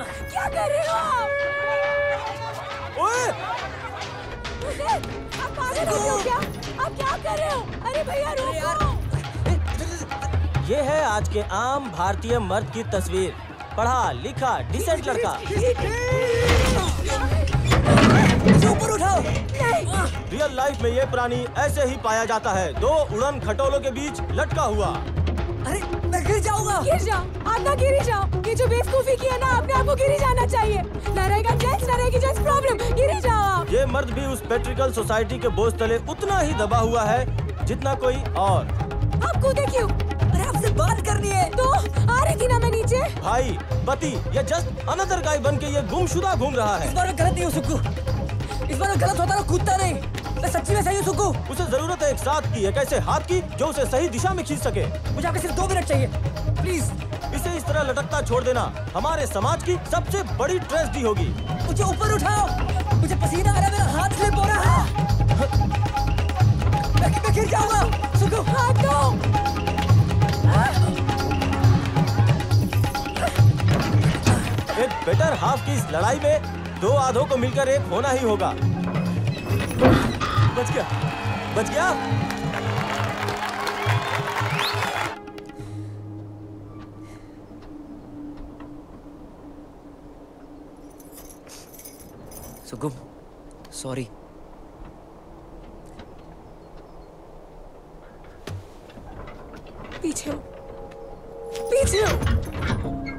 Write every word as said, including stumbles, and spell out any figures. क्या कर रहे हो आप? ओए! आप पागल हो क्या? आप क्या कर रहे हो? अरे भैया रोको। ये है आज के आम भारतीय मर्द की तस्वीर। पढ़ा लिखा डिसेंट लड़का। ऊपर उठाओ। रियल लाइफ में ये प्राणी ऐसे ही पाया जाता है, दो उड़न खटोलों के बीच लटका हुआ। अरे मैं गिर जाऊंगा। गिर जाओ, आप ना गिरी जाओ। ये जो बेवकूफी की है ना, आपने आपको गिरी जाना चाहिए। ना रहेगा जेंट्स, ना रहेगी जेंट्स प्रॉब्लम। गिरी जाओ आप। ये मर्द भी उस पेट्रिकल सोसाइटी के बोझ तले उतना ही दबा हुआ है जितना कोई और। आपको देखियो, अरे आपसे बात करनी है तो आ रही थी ना मैं नीचे। भाई बती, ये जस्ट अनदर गाय बन के ये गुमशुदा घूम रहा है। गलत नहीं हो सुक्कू, इस बार गलत होता ना कूदता नहीं। मैं सच्ची में सही हूँ सुक्कू। उसे जरूरत है एक साथ की, एक ऐसे हाथ की जो उसे सही दिशा में खींच सके। मुझे आपके सिर्फ दो मिनट चाहिए प्लीज। इसे इस तरह लटकता छोड़ देना हमारे समाज की सबसे बड़ी ट्रेजेडी होगी। मुझे ऊपर उठाओ, मुझे पसीना आ रहा है, मेरा हाथ स्लिप हो रहा है। मैं मैं गिर जाऊंगा सुक्कू। हाथ दो। एक बेटर हाफ की इस लड़ाई में दो आधों को मिलकर एक होना ही होगा। बच गया, बच गया। सुगम, सॉरी। पीछे हो, पीछे हो।